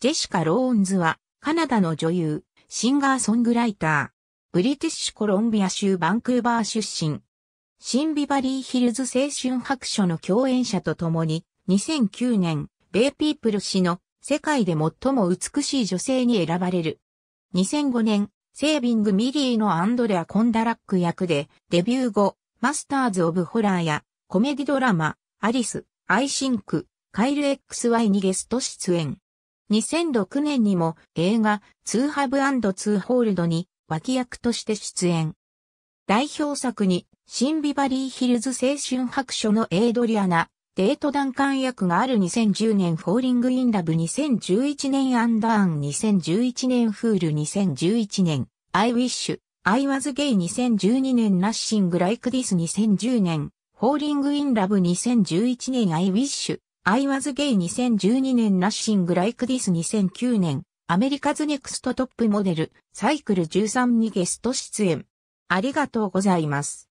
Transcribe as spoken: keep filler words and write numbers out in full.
ジェシカ・ローンズは、カナダの女優、シンガーソングライター。ブリティッシュコロンビア州バンクーバー出身。新ビバリーヒルズ青春白書の共演者と共に、にせんきゅうねん、ベイピープル誌の世界で最も美しい女性に選ばれる。にせんごねん、セービング・ミリーのアンドレア・コンダラック役で、デビュー後、マスターズ・オブ・ホラーや、コメディドラマ、アリス、アイシンク、カイル エックスワイ にゲスト出演。にせんろくねんにも映画To Have and to Holdに脇役として出演。代表作に新ビバリーヒルズ青春白書のエイドリアナ、デートダンカン役があるにせんじゅうねんフォーリングインラブにせんじゅういちねんアンダーンにせんじゅういちねんフールにせんじゅういちねん I wish, I was gay にせんじゅうにねん Nothing like this にせんじゅうねんフォーリングインラブにせんじゅういちねん I wish I was gay にせんじゅうにねん Nothing like this にせんきゅうねんアメリカズネクストトップモデルサイクルじゅうさんにゲスト出演。ありがとうございます。